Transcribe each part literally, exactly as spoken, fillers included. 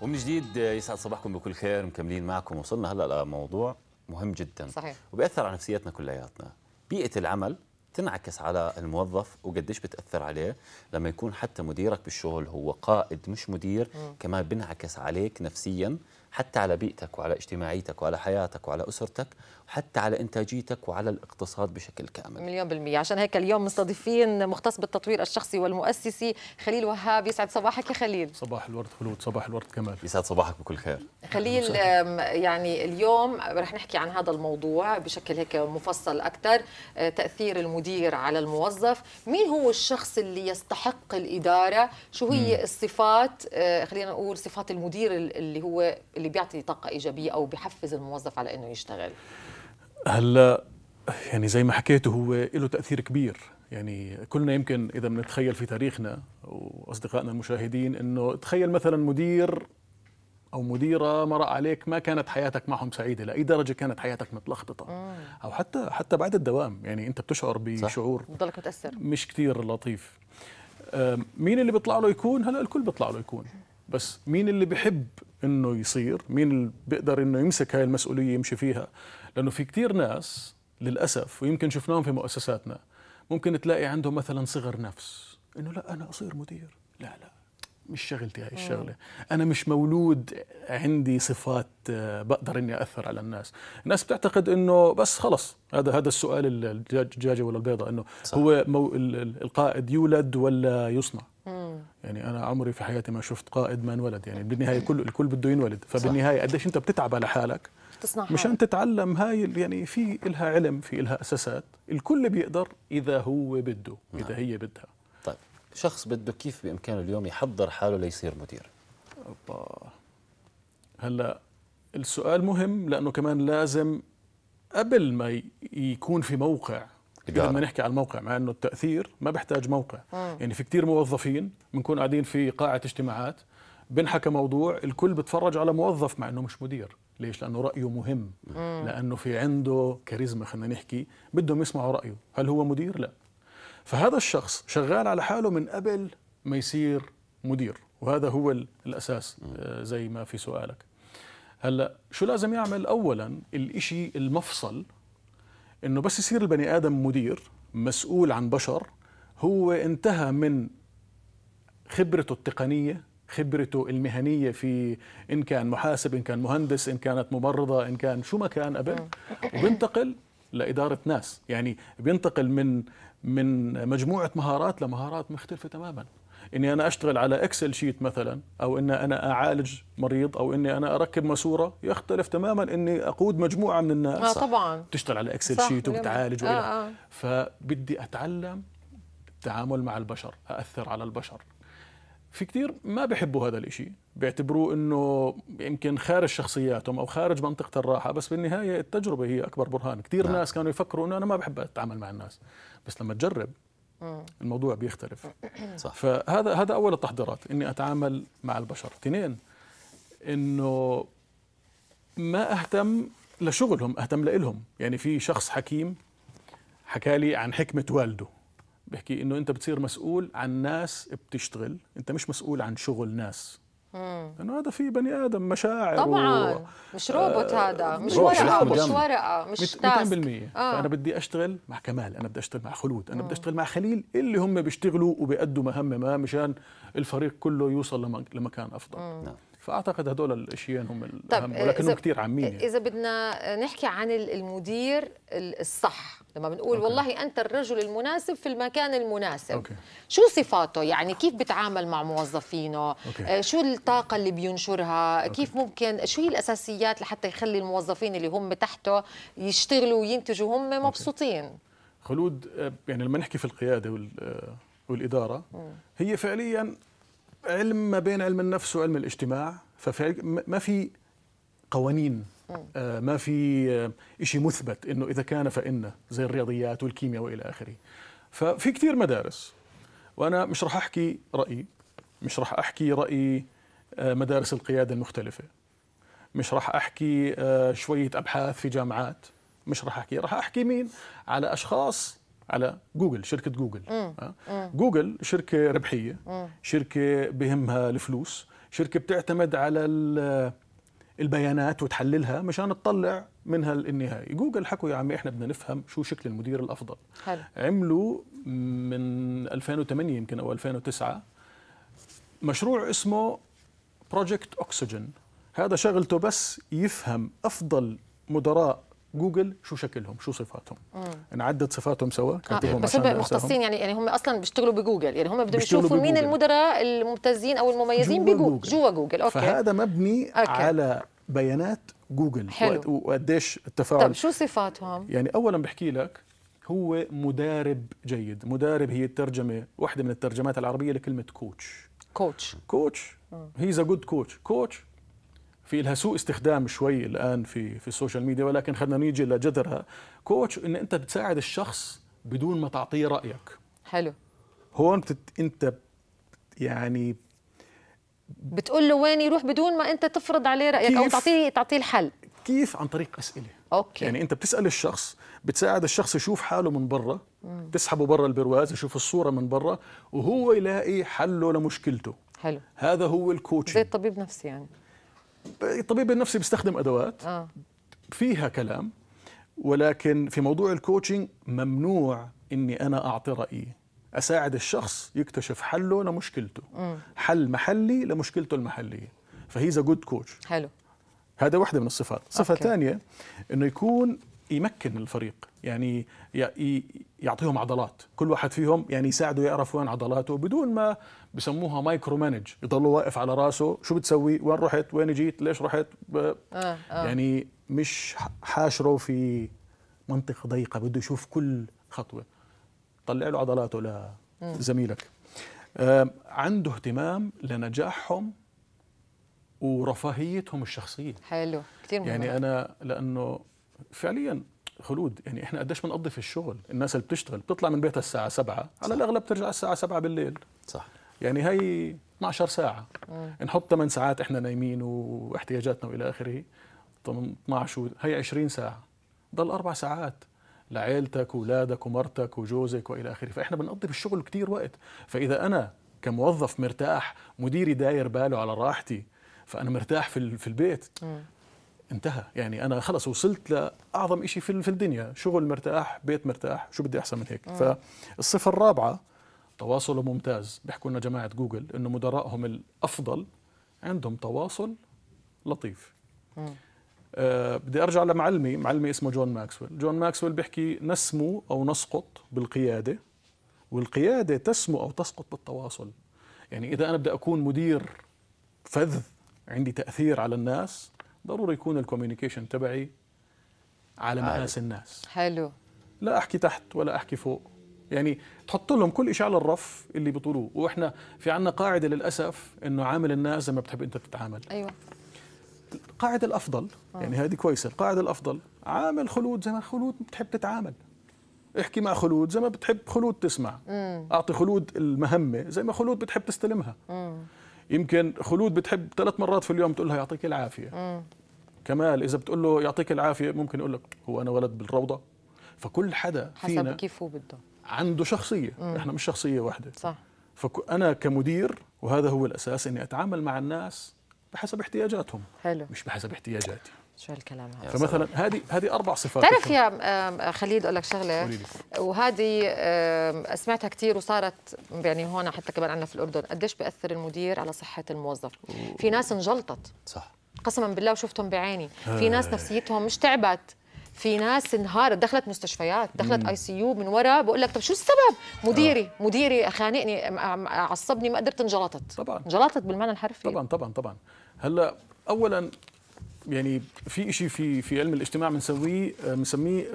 ومن جديد يسعد صباحكم بكل خير، مكملين معكم. وصلنا هلا لموضوع مهم جدا صحيح وبيأثر على نفسيتنا كلياتنا. بيئة العمل تنعكس على الموظف وقديش بتأثر عليه. لما يكون حتى مديرك بالشغل هو قائد مش مدير، كمان بنعكس عليك نفسيا، حتى على بيئتك وعلى اجتماعيتك وعلى حياتك وعلى أسرتك، وحتى على إنتاجيتك وعلى الاقتصاد بشكل كامل. مليون بالمية. عشان هيك اليوم مستضيفين مختص بالتطوير الشخصي والمؤسسي خليل وهاب. يسعد صباحك يا خليل. صباح الورد خلود، صباح الورد كمال. يسعد صباحك بكل خير خليل. يعني اليوم رح نحكي عن هذا الموضوع بشكل هيك مفصل أكثر، تأثير المدير على الموظف، مين هو الشخص اللي يستحق الإدارة، شو هي م. الصفات، خلينا نقول صفات المدير اللي هو اللي بيعطي طاقة إيجابية أو بيحفز الموظف على إنه يشتغل. هلا يعني زي ما حكيته هو له تأثير كبير. يعني كلنا يمكن إذا بنتخيل في تاريخنا وأصدقائنا المشاهدين إنه تخيل مثلا مدير أو مديرة مرق عليك ما كانت حياتك معهم سعيدة، لأي درجة كانت حياتك متلخبطة، أو حتى حتى بعد الدوام يعني أنت بتشعر بشعور بضلك متأثر مش كثير لطيف. مين اللي بيطلع له يكون؟ هلا الكل بيطلع له يكون، بس مين اللي بحب انه يصير؟ مين اللي بيقدر انه يمسك هاي المسؤوليه يمشي فيها؟ لانه في كثير ناس للاسف، ويمكن شفناهم في مؤسساتنا، ممكن تلاقي عندهم مثلا صغر نفس، انه لا انا اصير مدير، لا لا مش شغلتي هاي الشغله، انا مش مولود عندي صفات بقدر اني اثر على الناس. الناس بتعتقد انه بس خلص هذا هذا السؤال الدجاجه ولا البيضه، انه صح. هو مو القائد يولد ولا يصنع؟ يعني أنا عمري في حياتي ما شفت قائد ما انولد، يعني بالنهاية كل الكل بده ينولد، فبالنهاية قديش أنت بتتعب على حالك مشان تتعلم هاي، يعني في إلها علم، في إلها أساسات، الكل بيقدر إذا هو بده، إذا هي بدها. طيب شخص بده كيف بإمكانه اليوم يحضر حاله ليصير مدير؟ أبا هلا السؤال مهم، لأنه كمان لازم قبل ما يكون في موقع، لما نحكي على الموقع، مع انه التاثير ما بحتاج موقع. مم. يعني في كثير موظفين بنكون قاعدين في قاعه اجتماعات، بنحكى موضوع الكل بتفرج على موظف مع انه مش مدير. ليش؟ لانه رايه مهم. مم. لانه في عنده كاريزما، خلينا نحكي بدهم يسمعوا رايه. هل هو مدير؟ لا. فهذا الشخص شغال على حاله من قبل ما يصير مدير، وهذا هو الاساس. آه زي ما في سؤالك هلا شو لازم يعمل؟ اولا الشيء المفصل إنه بس يصير البني آدم مدير مسؤول عن بشر، هو انتهى من خبرته التقنية، خبرته المهنية، في إن كان محاسب، إن كان مهندس، إن كانت ممرضة، إن كان شو ما كان قبل، وبينتقل لإدارة ناس. يعني بينتقل من من مجموعة مهارات لمهارات مختلفة تماما. إني أنا أشتغل على إكسل شيت مثلا، أو إن أنا أعالج مريض، أو إني أنا أركب ماسورة، يختلف تماما إني أقود مجموعة من الناس. آه طبعا بتشتغل على إكسل شيت وبتعالج. آه آه. فبدي أتعلم التعامل مع البشر، أأثر على البشر. في كثير ما بحبوا هذا الإشي، بيعتبروه إنه يمكن خارج شخصياتهم أو خارج منطقة الراحة، بس بالنهاية التجربة هي أكبر برهان. كثير آه. ناس كانوا يفكروا إنه أنا ما بحب أتعامل مع الناس، بس لما تجرب الموضوع بيختلف. صح. فهذا هذا أول التحضيرات، إني أتعامل مع البشر. اثنين، إنه ما أهتم لشغلهم، أهتم لإلهم. يعني في شخص حكيم حكى لي عن حكمة والده، بحكي إنه أنت بتصير مسؤول عن ناس بتشتغل، أنت مش مسؤول عن شغل ناس. لأنه هذا في بني آدم مشاعر طبعا و... مش روبوت، هذا مش ورقة، مش ورقة، مش تاسك. مئتين بالمئة. آه. فأنا بدي أشتغل مع كمال، أنا بدي أشتغل مع خلود، أنا بدي أشتغل مع خليل، اللي هم بيشتغلوا وبيأدوا مهمة ما مشان الفريق كله يوصل لم... لمكان أفضل. نعم. فأعتقد هدول الأشياء هم الأهم، ولكنهم كثير عامين. يعني إذا بدنا نحكي عن المدير الصح، لما بنقول أوكي. والله أنت الرجل المناسب في المكان المناسب، أوكي. شو صفاته؟ يعني كيف بتعامل مع موظفينه؟ أوكي. شو الطاقة اللي بينشرها؟ أوكي. كيف ممكن، شو هي الأساسيات لحتى يخلي الموظفين اللي هم تحته يشتغلوا وينتجوا هم مبسوطين؟ أوكي. خلود، يعني لما نحكي في القيادة والإدارة، هي فعلياً علم ما بين علم النفس وعلم الاجتماع. ففعلا ما في قوانين، ما في شيء مثبت انه اذا كان فإن، زي الرياضيات والكيمياء والى اخره. ففي كثير مدارس، وانا مش راح احكي رايي، مش راح احكي راي مدارس القياده المختلفه، مش راح احكي شويه ابحاث في جامعات، مش راح احكي، راح احكي مين؟ على اشخاص، على جوجل، شركة جوجل. مم. جوجل شركة ربحية، مم. شركة بهمها الفلوس، شركه بتعتمد على البيانات وتحللها مشان تطلع منها النهائي. جوجل حكوا يا عمي احنا بدنا نفهم شو شكل المدير الافضل. حلو. عملوا من ألفين وثمانية يمكن او ألفين وتسعة مشروع اسمه بروجكت أوكسجين. هذا شغلته بس يفهم افضل مدراء جوجل شو شكلهم، شو صفاتهم. انعدت صفاتهم سوا، كتبهم آه. بس هم مختصين يعني، يعني هم اصلا بيشتغلوا بجوجل، يعني هم بدهم يشوفوا مين المدراء الممتازين او المميزين بجوجل جوا جوجل. اوكي، فهذا مبني أوكي. على بيانات جوجل. حلو. وقديش التفاعل. طب شو صفاتهم؟ يعني اولا بحكي لك هو مدرب جيد. مدرب هي الترجمه، واحده من الترجمات العربيه لكلمه كوتش. كوتش كوتش هيز ا جود كوتش. كوتش في لها سوء استخدام شوي الان في في السوشيال ميديا، ولكن خلينا نيجي لجذرها. كوتش ان انت بتساعد الشخص بدون ما تعطيه رايك. حلو. هون انت يعني بتقول له وين يروح بدون ما انت تفرض عليه رايك او تعطيه تعطيه الحل. كيف؟ عن طريق اسئله. اوكي. يعني انت بتسال الشخص، بتساعد الشخص يشوف حاله من برا، تسحبه برا البرواز، يشوف الصوره من برا وهو يلاقي حله لمشكلته. حلو. هذا هو الكوتشنج. زي الطبيب نفسي يعني. الطبيب النفسي بيستخدم ادوات آه. فيها كلام، ولكن في موضوع الكوتشنج ممنوع اني انا اعطي رايي. اساعد الشخص يكتشف حله لمشكلته. مم. حل محلي لمشكلته المحليه، فهي ذا جود كوتش. حلو. هذا واحده من الصفات. صفه ثانيه انه يكون يمكن الفريق، يعني يعطيهم عضلات، كل واحد فيهم يعني يساعده يعرف وين عضلاته بدون ما بسموها مايكرو مانج، يضله واقف على راسه، شو بتسوي؟ وين رحت؟ وين جيت؟ ليش رحت؟ آه آه. يعني مش حاشره في منطقة ضيقة، بده يشوف كل خطوة. طلع له عضلاته لزميلك. آه عنده اهتمام لنجاحهم ورفاهيتهم الشخصية. حلو، كثير مهم. يعني أنا لأنه فعليا خلود، يعني احنا قديش بنقضي في الشغل، الناس اللي بتشتغل بتطلع من بيتها الساعة سبعة، على الأغلب بترجع الساعة سبعة بالليل. صح. يعني هي اثنعش ساعة. مم. نحط ثمان ساعات احنا نايمين واحتياجاتنا والى اخره، اثنعش هي عشرين ساعة، ضل أربع ساعات لعيلتك وأولادك ومرتك وجوزك والى اخره، فاحنا بنقضي في الشغل كثير وقت، فإذا أنا كموظف مرتاح، مديري داير باله على راحتي، فأنا مرتاح في في البيت. مم. انتهى، يعني أنا خلص وصلت لأعظم شيء في الدنيا، شغل مرتاح، بيت مرتاح، شو بدي أحسن من هيك؟ مم. فالصفة الرابعة تواصله ممتاز. بيحكوا لنا جماعة جوجل إنه مدراءهم الأفضل عندهم تواصل لطيف. آه بدي أرجع لمعلمي، معلمي اسمه جون ماكسويل. جون ماكسويل بيحكي نسمو أو نسقط بالقيادة، والقيادة تسمو أو تسقط بالتواصل. يعني إذا أنا بدي أكون مدير فذ عندي تأثير على الناس، ضروري يكون الكوميونيكيشن تبعي على مقاس الناس. حلو. لا احكي تحت ولا احكي فوق، يعني تحط لهم كل شيء على الرف اللي بيطولوه. واحنا في عندنا قاعده للاسف انه عامل الناس زي ما بتحب انت تتعامل. ايوه. القاعده الافضل آه. يعني هذه كويسه، القاعده الافضل عامل خلود زي ما خلود بتحب تتعامل، احكي مع خلود زي ما بتحب خلود تسمع. مم. اعطي خلود المهمه زي ما خلود بتحب تستلمها. مم. يمكن خلود بتحب ثلاث مرات في اليوم تقول لها يعطيك العافيه. مم. كمال اذا بتقول له يعطيك العافيه ممكن يقول لك هو انا ولد بالروضه. فكل حدا فينا حسب كيف هو بده، عنده شخصيه. مم. احنا مش شخصيه واحده. صح. فانا كمدير وهذا هو الاساس اني اتعامل مع الناس بحسب احتياجاتهم. حلو. مش بحسب احتياجاتي. شو هالكلام هذا؟ فمثلا هذه هذه اربع صفات. تعرف يا خليل اقول لك شغله، وهذه سمعتها كثير وصارت يعني هون حتى كمان عندنا في الاردن، قديش بياثر المدير على صحه الموظف. في ناس انجلطت. صح. قسما بالله وشفتهم بعيني، في ناس نفسيتهم مش تعبت، في ناس انهارت، دخلت مستشفيات، دخلت اي سي يو من ورا. بقول لك طب شو السبب؟ مديري آه. مديري خانقني، عصبني، ما قدرت، انجلطت. طبعا انجلطت بالمعنى الحرفي. طبعا طبعا طبعا. هلا اولا يعني في شيء في في علم الاجتماع بنسويه بنسميه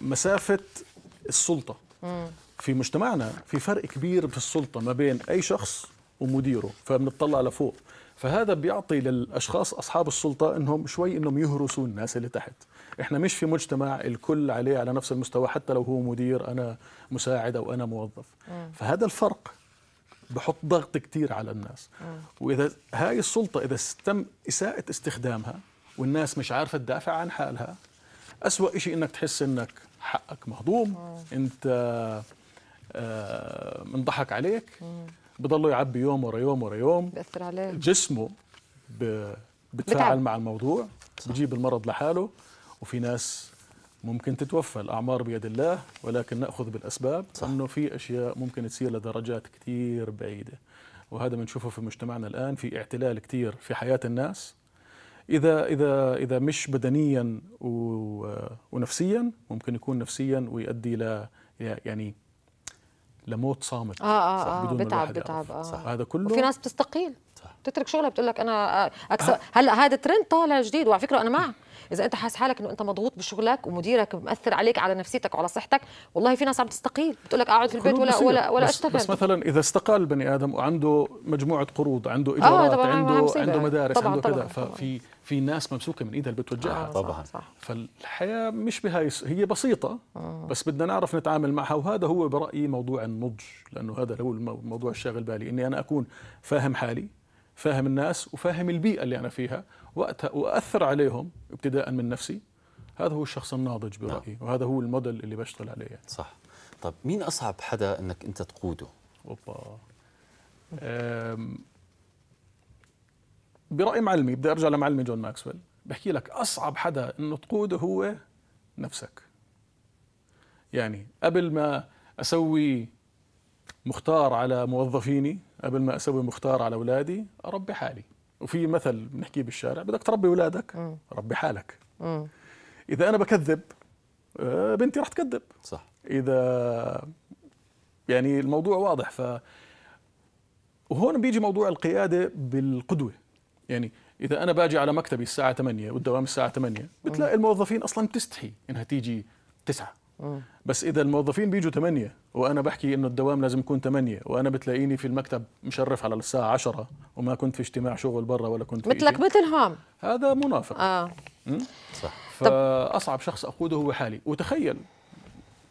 مسافه السلطه. مم. في مجتمعنا في فرق كبير في السلطه ما بين اي شخص ومديره، فبنطلع لفوق، فهذا بيعطي للاشخاص اصحاب السلطه انهم شوي انهم يهرسوا الناس اللي تحت. احنا مش في مجتمع الكل عليه على نفس المستوى، حتى لو هو مدير انا مساعد او انا موظف. مم. فهذا الفرق بحط ضغط كتير على الناس. مم. وإذا هاي السلطة إذا تم إساءة استخدامها والناس مش عارفة تدافع عن حالها، أسوأ شيء إنك تحس إنك حقك مهضوم. مم. أنت آه منضحك عليك. مم. بضله يعبي يوم ورا يوم ورا يوم، بيأثر عليه جسمه، بتفاعل مع الموضوع، بجيب المرض لحاله. وفي ناس ممكن تتوفى، الأعمار بيد الله، ولكن نأخذ بالأسباب. صح. أنه في أشياء ممكن تصير لدرجات كتير بعيدة، وهذا بنشوفه في مجتمعنا الآن، في اعتلال كتير في حياة الناس، إذا إذا إذا مش بدنيا ونفسيا ممكن يكون نفسيا، ويؤدي ل يعني لموت صامت. آه آه آه بدون بتعب بتعب آه. هذا كله. وفي ناس بتستقيل، بتترك شغلها، بتقول لك أنا أكسب. آه. هلا هذا ترند طالع جديد، وعلى فكرة أنا معه. إذا أنت حاس حالك إنه أنت مضغوط بشغلك ومديرك مأثر عليك على نفسيتك وعلى صحتك، والله في ناس عم تستقيل، بتقول لك أقعد في البيت ولا ولا ولا أشتغل. بس مثلا إذا استقال بني آدم وعنده مجموعة قروض، عنده إيجارات، آه عنده عنده مدارس، طبعاً عنده كذا، ففي في ناس ممسوكة من إيدها اللي بتوجعها. آه طبعا. فالحياة مش بهاي، هي بسيطة، آه بس بدنا نعرف نتعامل معها. وهذا هو برأيي موضوع النضج، لأنه هذا هو الموضوع الشاغل بالي، إني أنا أكون فاهم حالي، فاهم الناس، وفاهم البيئة اللي أنا فيها، وقتها وأثر عليهم ابتداء من نفسي. هذا هو الشخص الناضج برأيي. نعم. وهذا هو الموديل اللي بشتغل عليه يعني. صح. طب مين أصعب حدا أنك أنت تقوده؟ أوبا. برأي معلمي، بدي أرجع لمعلمي جون ماكسويل، بحكي لك أصعب حدا أنه تقوده هو نفسك. يعني قبل ما أسوي مختار على موظفيني، قبل ما أسوي مختار على أولادي، أربي حالي. وفي مثل بنحكيه بالشارع، بدك تربي أولادك ربي حالك. م. إذا أنا بكذب بنتي رح تكذب. صح. إذا يعني الموضوع واضح. ف وهون بيجي موضوع القيادة بالقدوة. يعني إذا أنا باجي على مكتبي الساعة ثمانية والدوام الساعة ثمانية، بتلاقي الموظفين أصلاً بتستحي إنها تيجي تسعة. م. بس إذا الموظفين بيجوا ثمانية وأنا بحكي إنه الدوام لازم يكون ثمانية، وأنا بتلاقيني في المكتب مشرف على الساعة عشرة، وما كنت في اجتماع شغل برا ولا كنت مثلك مثلهم، هذا منافق. آه. صح. فأصعب شخص أقوده هو حالي. وتخيل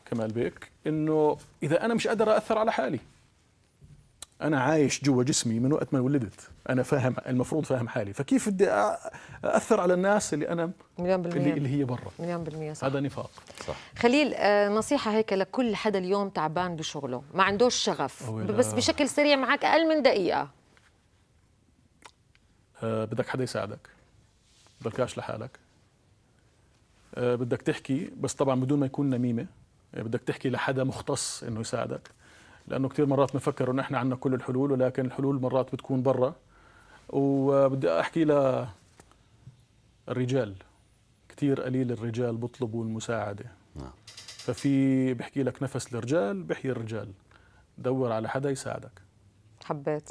كمال بيك إنه إذا أنا مش قادر أأثر على حالي، أنا عايش جوا جسمي من وقت ما ولدت، أنا فاهم، المفروض فاهم حالي، فكيف بدي أأثر على الناس اللي أنا مليون بالمية اللي هي برا؟ مليون بالمية. صح. هذا نفاق. صح. خليل، نصيحة هيك لكل حدا اليوم تعبان بشغله، ما عندوش شغف، بس بشكل سريع معك أقل من دقيقة. أه بدك حدا يساعدك، بدكاش لحالك. أه بدك تحكي، بس طبعا بدون ما يكون نميمة. أه بدك تحكي لحدا مختص إنه يساعدك، لأنه كثير مرات بنفكر إنه إحنا عندنا كل الحلول، ولكن الحلول مرات بتكون برا. وبدي أحكي للرجال، كثير قليل الرجال بطلبوا المساعدة. نعم. ففي بحكي لك نفس الرجال بحيي الرجال، دور على حدا يساعدك. حبيت.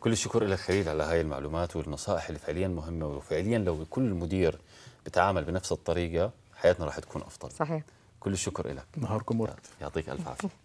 كل الشكر لك خليل على هاي المعلومات والنصائح اللي فعليا مهمة، وفعليا لو كل مدير بتعامل بنفس الطريقة حياتنا راح تكون أفضل. صحيح. كل الشكر لك. نهاركم ورد. يعطيك ألف عافية.